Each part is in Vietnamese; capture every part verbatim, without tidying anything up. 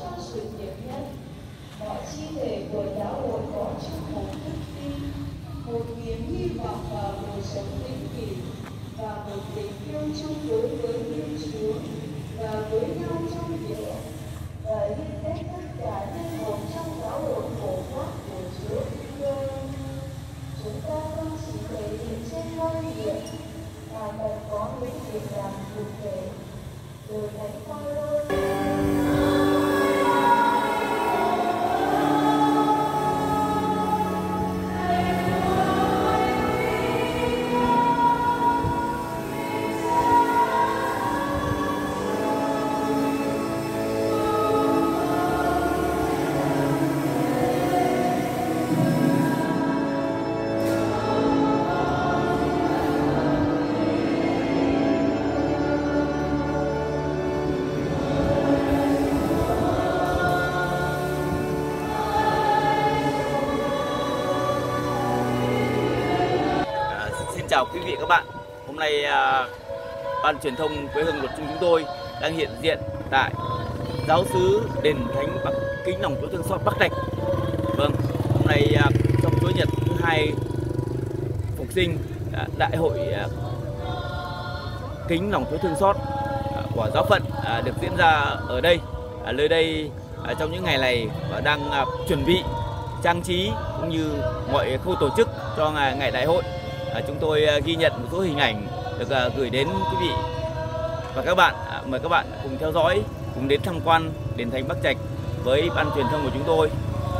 cho sự nghiệp nhân. Mọi chi thể của giáo hội có chung một đức tin, một niềm hy vọng và một sống vĩnh cửu, và một tình yêu chung đối với Thiên Chúa và với nhau trong việc và liên kết tất cả nhân hồn trong giáo hội phổ quát của Chúa Kitô. Chúng ta không chỉ thể hiện trên ngôn ngữ mà còn có những việc làm cụ thể từ Thánh Phaolô. Chào quý vị các bạn. Hôm nay à, ban truyền thông quê hương Luật Trung chúng tôi đang hiện diện tại giáo xứ Đền Thánh Bắc Kính Lòng Chúa Thương Xót Bắc Trạch. Vâng, hôm nay à, trong Chúa Nhật thứ hai phục sinh à, đại hội à, Kính Lòng Chúa Thương Xót à, của giáo phận à, được diễn ra ở đây. À, nơi đây à, trong những ngày này và đang à, chuẩn bị trang trí cũng như mọi khâu tổ chức cho ngày, ngày đại hội. À, chúng tôi à, ghi nhận một số hình ảnh được à, gửi đến quý vị và các bạn. À, mời các bạn cùng theo dõi, cùng đến tham quan Đền Thánh Bắc Trạch với ban truyền thông của chúng tôi,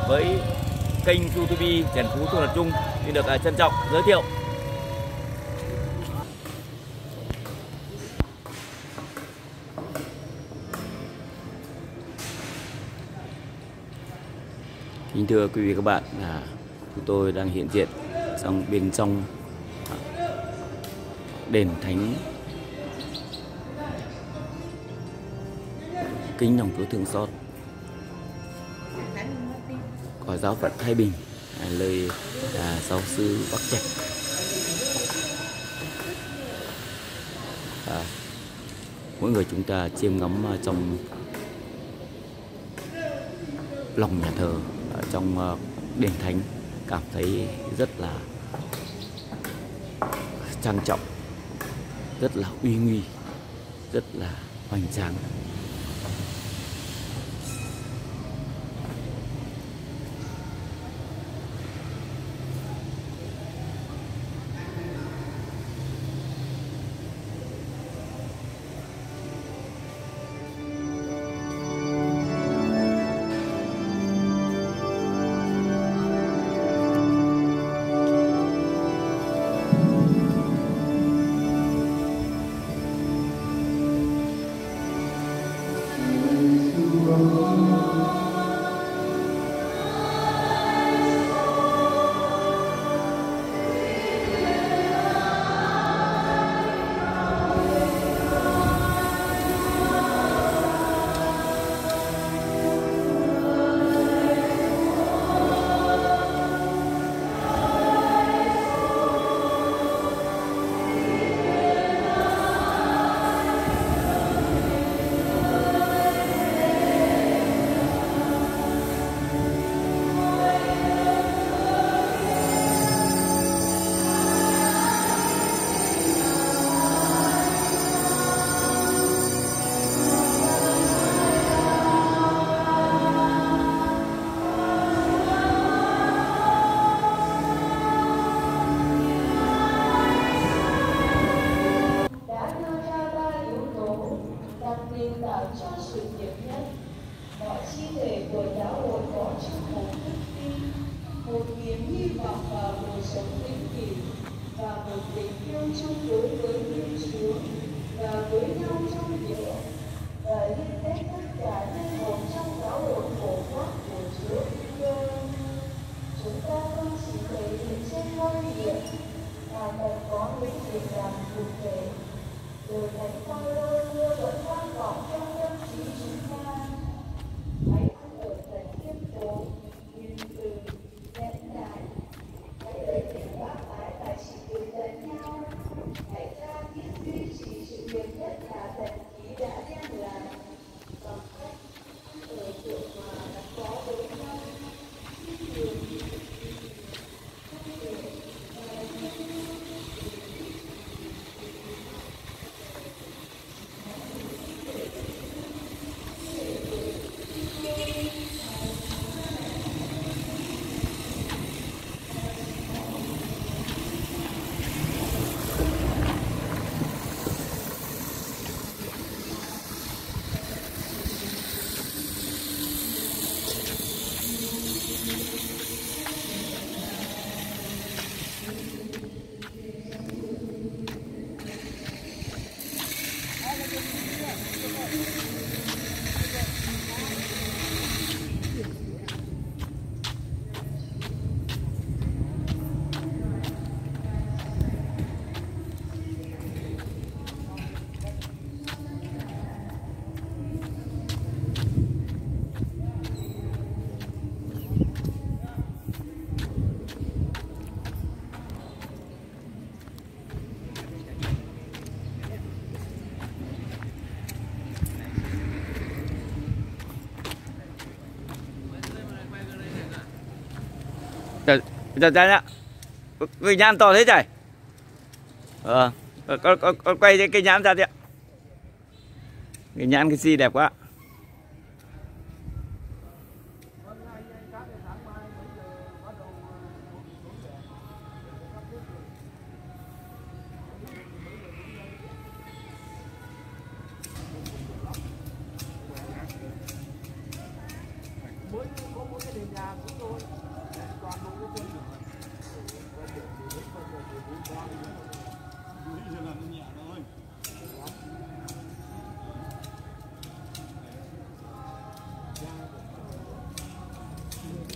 với kênh YouTube Trần Phú Thuần Nhật Trung xin được à, trân trọng giới thiệu. Kính thưa quý vị các bạn, à, chúng tôi đang hiện diện trong bên trong Đền Thánh Kính Lòng Chúa Thương Xót của giáo phận Thái Bình, nơi à, giáo xứ Bắc Trạch. À, mỗi người chúng ta chiêm ngắm trong lòng nhà thờ, trong đền thánh, cảm thấy rất là trang trọng, rất là uy nghi, rất là hoành tráng. Hãy tra kiên duy trì sự nghiệp nhất là Trời trời ạ, cái nhám to thế trời. Ờ, con, con, con quay cái, cái nhám ra đi ạ. Cái nhám cái gì đẹp quá.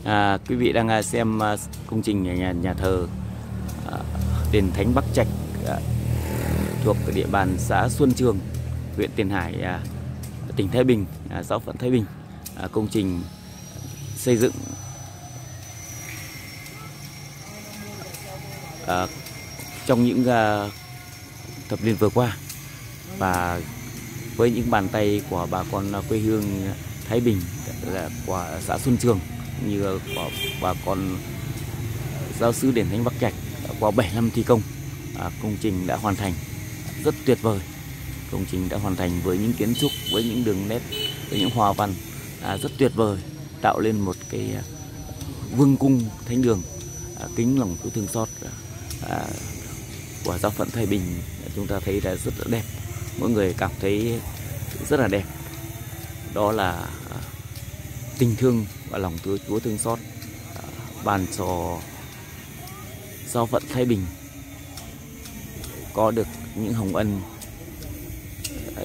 À, quý vị đang xem công trình nhà, nhà thờ Đền Thánh Bắc Trạch thuộc địa bàn xã Xuân Trường, huyện Tiền Hải, tỉnh Thái Bình, giáo phận Thái Bình. Công trình xây dựng trong những thập niên vừa qua và với những bàn tay của bà con quê hương Thái Bình, của xã Xuân Trường, như của bà con giáo xứ Đền Thánh Bắc Trạch. Qua bảy năm thi công, công trình đã hoàn thành rất tuyệt vời. Công trình đã hoàn thành với những kiến trúc, với những đường nét, với những hòa văn rất tuyệt vời, tạo lên một cái vương cung thánh đường kính lòng Chúa thương xót của giáo phận Thái Bình. Chúng ta thấy là rất là đẹp, mỗi người cảm thấy rất là đẹp. Đó là tình thương và lòng Chúa thương xót ban cho giáo phận Thái Bình có được những hồng ân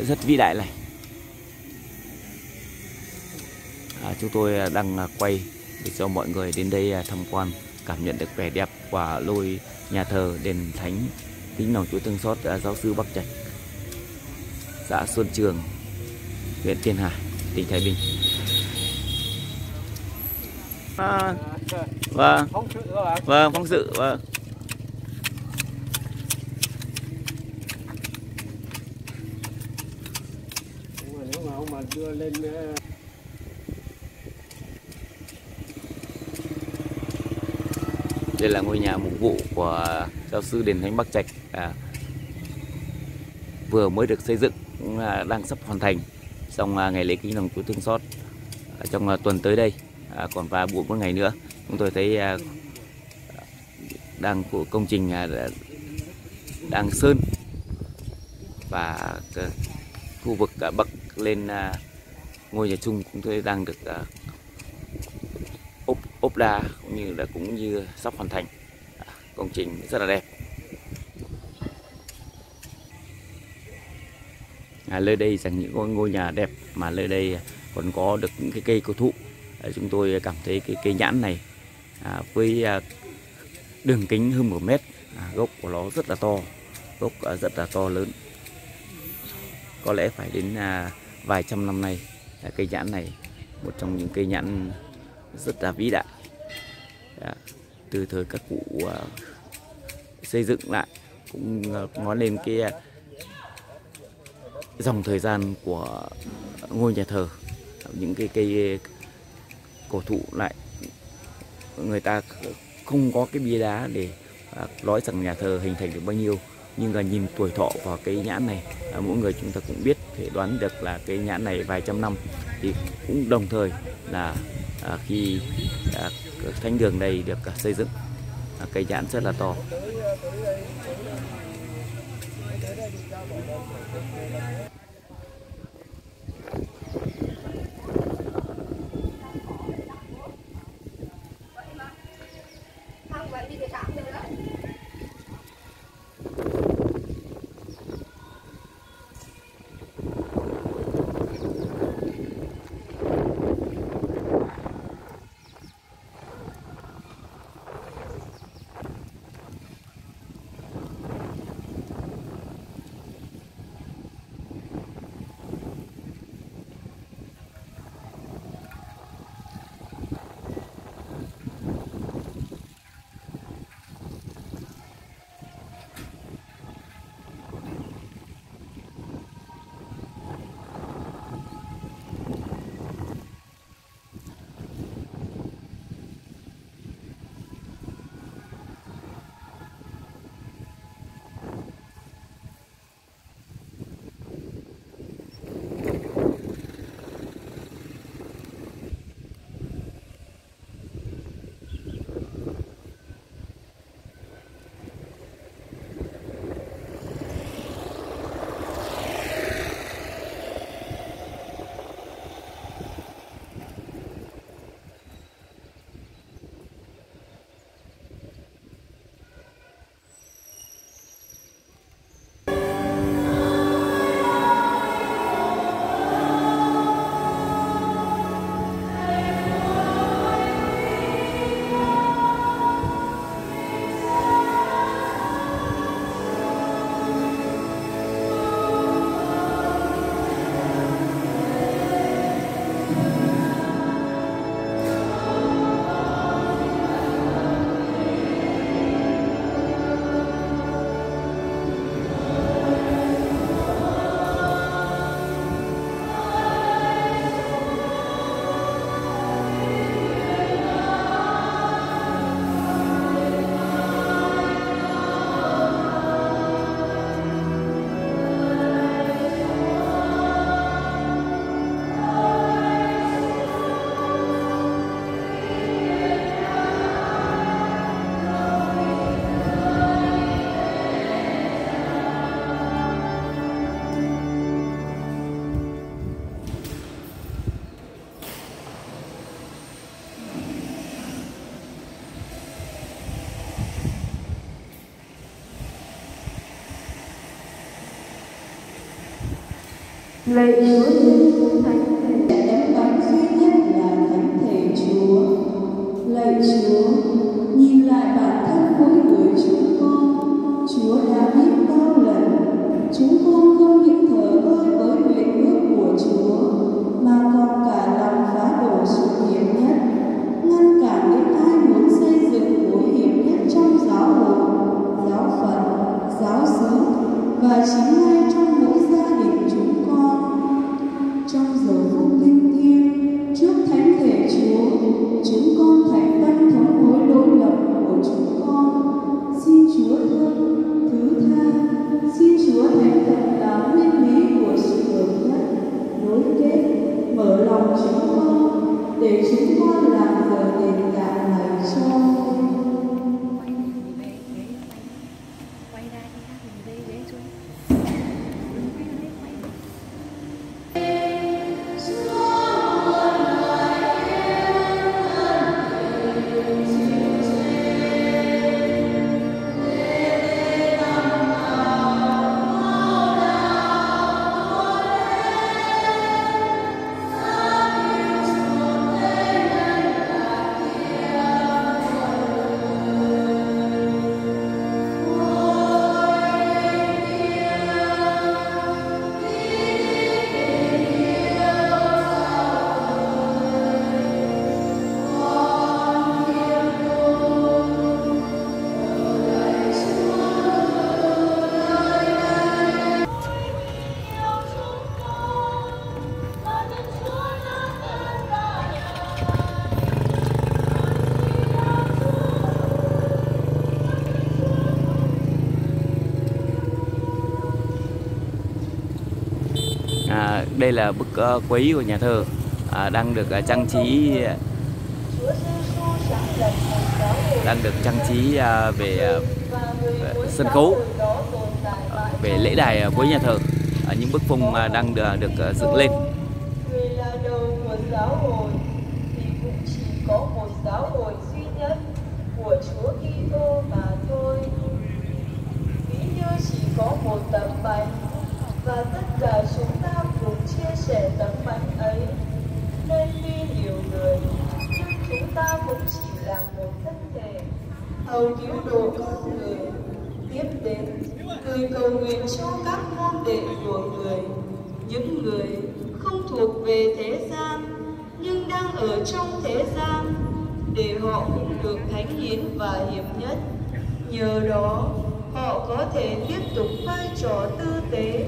rất vĩ đại này. À, chúng tôi đang quay để cho mọi người đến đây tham quan, cảm nhận được vẻ đẹp của lôi nhà thờ Đền Thánh Kính Lòng Chúa Thương Xót giáo xứ Bắc Trạch, xã Xuân Trường, huyện Tiền Hải, tỉnh Thái Bình. À, vâng, vâng, phóng sự, vâng. Nếu mà ông mà đưa lên đây là ngôi nhà mục vụ của giáo xứ Đền Thánh Bắc Trạch, à, vừa mới được xây dựng, cũng đang sắp hoàn thành trong ngày lễ kính lòng Chúa thương xót trong tuần tới đây. À, còn và buổi một ngày nữa chúng tôi thấy à, đang của công trình à, đang sơn và à, khu vực à, bắc lên à, ngôi nhà chung chúng tôi đang được à, ốp ốp đá cũng như là cũng như sắp hoàn thành. À, công trình rất là đẹp. À, nơi đây rằng những ngôi, ngôi nhà đẹp mà nơi đây còn có được những cái cây cổ thụ. Chúng tôi cảm thấy cái cây nhãn này à, với à, đường kính hơn một mét, à, gốc của nó rất là to, gốc à, rất là to lớn. Có lẽ phải đến à, vài trăm năm nay, à, cây nhãn này một trong những cây nhãn rất là vĩ đại. À, từ thời các cụ à, xây dựng lại cũng à, nói lên cái à, dòng thời gian của ngôi nhà thờ, những cái cây cổ thụ lại người ta không có cái bia đá để nói rằng nhà thờ hình thành được bao nhiêu, nhưng là nhìn tuổi thọ vào cái nhãn này, mỗi người chúng ta cũng biết thể đoán được là cái nhãn này vài trăm năm. Thì cũng đồng thời là khi thánh đường này được xây dựng, cây nhãn rất là to. Lời Chúa Giê-xu thánh thể đem bán duy nhất là thánh thể Chúa. Lạy Chúa, nhìn lại bản thân mỗi người chúng con, Chúa đã biết bao lần chúng con không những thờ ơ với nguyện ước của Chúa, mà còn cả lòng phá đổ sự hiểm nhất, ngăn cản những ai muốn xây dựng mối hiểm nhất trong giáo hội, giáo phận, giáo xứ và chính ngay trong mỗi gia đình chúng con. Trong giờ phút linh thiêng trước thánh thể Chúa, chúng con thành tâm thống hối lỗi lầm của chúng con. Xin Chúa thương, thứ tha, xin Chúa thành thật là nguyên lý của sự hợp nhất, nối kết, mở lòng chúng con để chúng con làm giờ tình cảm này cho. Đây là bức quấy của nhà thờ đang được trang trí đang được trang trí về sân khấu, về lễ đài quấy nhà thờ. Những bức phông đang được, được dựng lên. Người là đầu của giáo hội thì cũng chỉ có một giáo hội duy nhất của Chúa Kitô mà thôi. Ví như chỉ có một tấm bánh và tất cả chúng ta cùng chia sẻ tấm bánh ấy, nên tuy nhiều người nhưng chúng ta cũng chỉ là một thân thể, hầu cứu độ con người. Tiếp đến, người cầu nguyện cho các môn đệ của người, những người không thuộc về thế gian nhưng đang ở trong thế gian, để họ cũng được thánh hiến và hiệp nhất. Nhờ đó họ có thể tiếp tục vai trò tư tế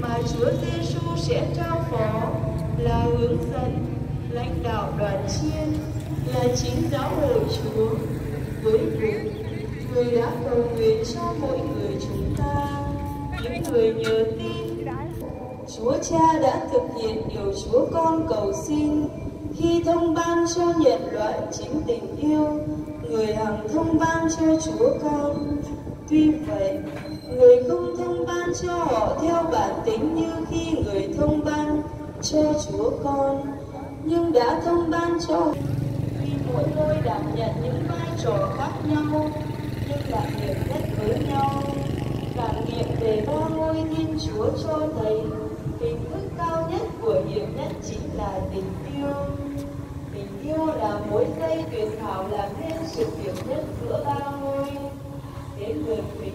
mà Chúa Giê-xu sẽ trao phó là hướng dẫn, lãnh đạo đoàn chiên, là chính giáo hội Chúa. Với việc người đã cầu nguyện cho mỗi người chúng ta, những người nhờ tin, Chúa Cha đã thực hiện điều Chúa Con cầu xin khi thông ban cho nhận loại chính tình yêu người hằng thông ban cho Chúa Con. Tuy vậy, người không thông ban cho họ theo bản tính như khi người thông ban cho Chúa Con, nhưng đã thông ban cho. Vì mỗi ngôi đảm nhận những vai trò khác nhau, nhưng đảm nhiệm nhất với nhau. Đảm nhiệm về ba ngôi Thiên Chúa cho thấy hình thức cao nhất của hiệp nhất chính là tình yêu. Tình yêu là mối dây tuyệt hảo làm nên sự hiệp nhất giữa ba ngôi. Đến lượt mình,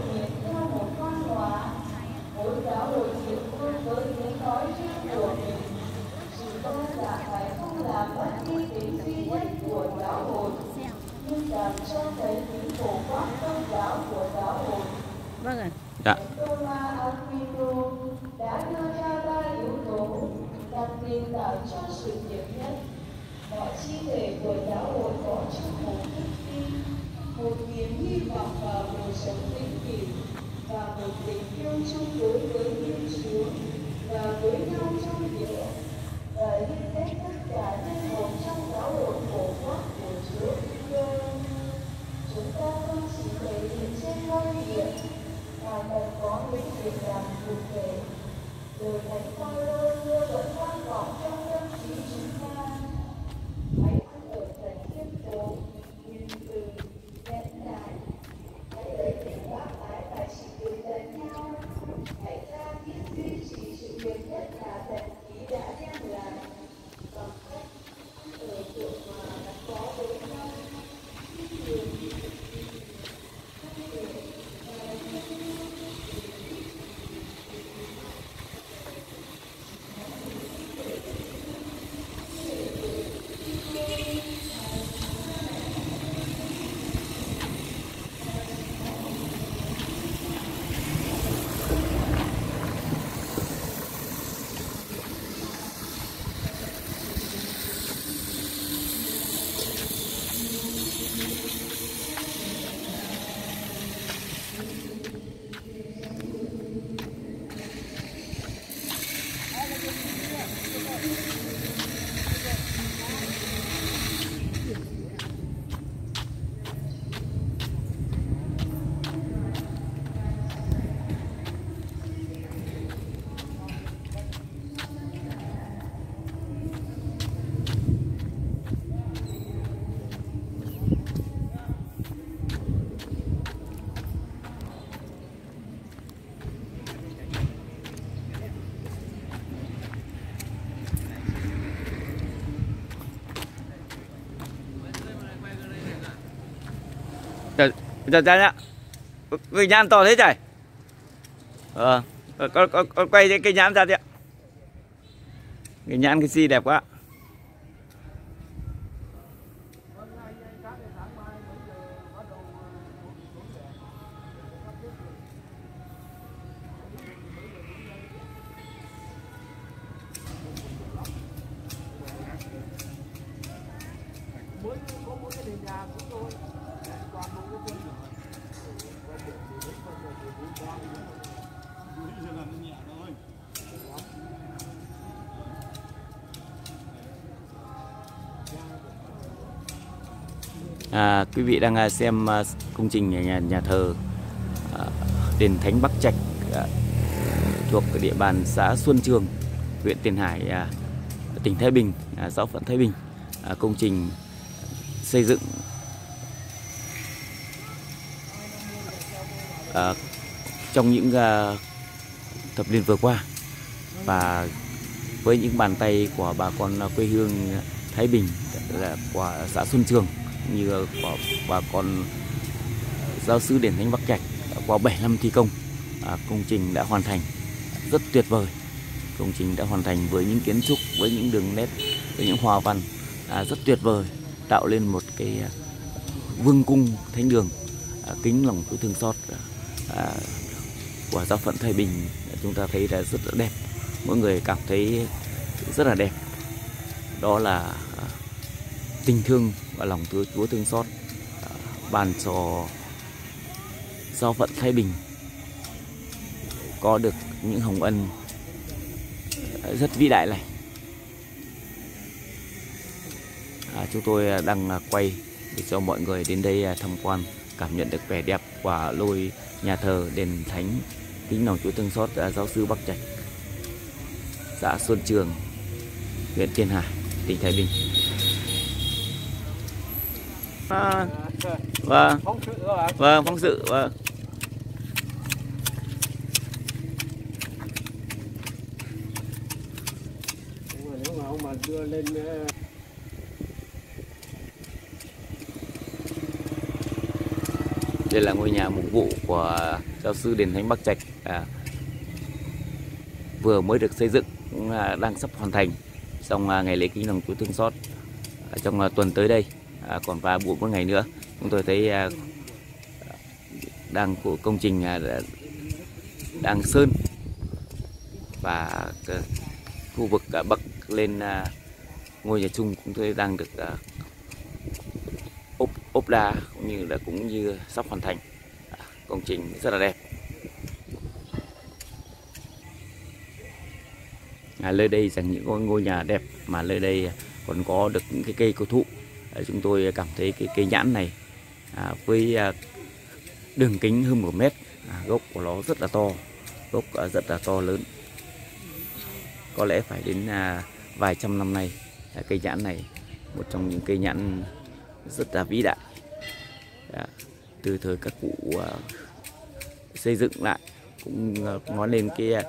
thiện theo một văn hóa. Mỗi giáo hội thiện luôn với những nói riêng của mình. Dù tôn giả phải không làm bất kỳ tính duy nhất của giáo hội, nhưng làm cho thấy những phổ quát tôn giáo của giáo hội. Vâng ạ. Dạ. Thomas Aquino đã đưa ra ba yếu tố đặt nền tảng cho sự hiệp nhất. Mọi chi thể của giáo hội có chung một đức tin, một niềm hy vọng vào đời sống vĩnh cửu và một tình yêu chung đối với Thiên Chúa và với nhau trong việc và liên kết tất cả nhân hồn trong giáo hội phổ quát của Chúa Kitô. Chúng ta không chỉ thể hiện trên ngôi địa mà còn có những việc làm cụ thể. Đời Thánh Phaolô luôn vẫn quan vọng trong tâm trí chúng ta. Hãy ăn ở phần khiêm tốn, nhân từ, nhân ái. Hãy lấy tình bác ái và chỉ từ lẫn nhau. Hãy Chào cha nhá. Cái nhám to thế trời. Ờ, con, con, con quay cái, cái nhám ra đi ạ. Cái nhám cái gì đẹp quá. À, quý vị đang xem công trình nhà, nhà thờ Đền Thánh Bắc Trạch thuộc địa bàn xã Xuân Trường, huyện Tiền Hải, tỉnh Thái Bình, Giáo Phận Thái Bình. Công trình xây dựng trong những thập niên vừa qua và với những bàn tay của bà con quê hương Thái Bình, của xã Xuân Trường, như của bà con giáo xứ Đền Thánh Bắc Trạch, qua bảy năm thi công, à, công trình đã hoàn thành rất tuyệt vời. Công trình đã hoàn thành với những kiến trúc, với những đường nét, với những hòa văn à, rất tuyệt vời, tạo lên một cái vương cung thánh đường à, kính lòng Chúa thương xót à, của giáo phận Thái Bình. Chúng ta thấy là rất là đẹp, mỗi người cảm thấy rất là đẹp. Đó là tình thương và lòng Chúa thương xót ban cho giáo phận Thái Bình có được những hồng ân rất vĩ đại này. À, chúng tôi đang quay để cho mọi người đến đây tham quan, cảm nhận được vẻ đẹp của lôi nhà thờ Đền Thánh Kính Lòng Chúa Thương Xót giáo xứ Bắc Trạch, xã Xuân Trường, huyện Tiền Hải, tỉnh Thái Bình. À, vâng, vâng, phóng sự, vâng. Nếu mà ông mà đưa lên. Đây là ngôi nhà mục vụ của giáo sư Đền Thánh Bắc Trạch à, vừa mới được xây dựng, cũng đang sắp hoàn thành trong ngày lễ kính lòng Chúa Thương Xót trong tuần tới đây. À, còn vài buổi một ngày nữa, chúng tôi thấy à, đang của công trình à, đang sơn và à, khu vực à, bậc lên à, ngôi nhà chung chúng tôi đang được à, ốp ốp đá, cũng như là cũng như sắp hoàn thành. À, công trình rất là đẹp. À, nơi đây rằng những ngôi, ngôi nhà đẹp mà nơi đây còn có được những cái cây cổ thụ. Chúng tôi cảm thấy cái cây nhãn này à, với à, đường kính hơn một mét, à, gốc của nó rất là to, gốc à, rất là to lớn. Có lẽ phải đến à, vài trăm năm nay, à, cây nhãn này một trong những cây nhãn rất là vĩ đại. À, từ thời các cụ à, xây dựng lại, cũng à, nói lên cái à,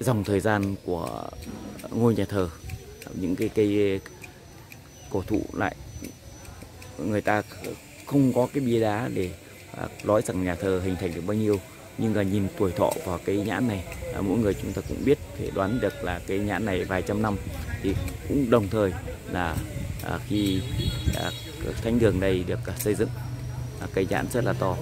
dòng thời gian của ngôi nhà thờ, những cái cây cổ thụ lại người ta không có cái bia đá để nói rằng nhà thờ hình thành được bao nhiêu, nhưng là nhìn tuổi thọ vào cái nhãn này, mỗi người chúng ta cũng biết thể đoán được là cái nhãn này vài trăm năm. Thì cũng đồng thời là khi thánh đường này được xây dựng, cây nhãn rất là to.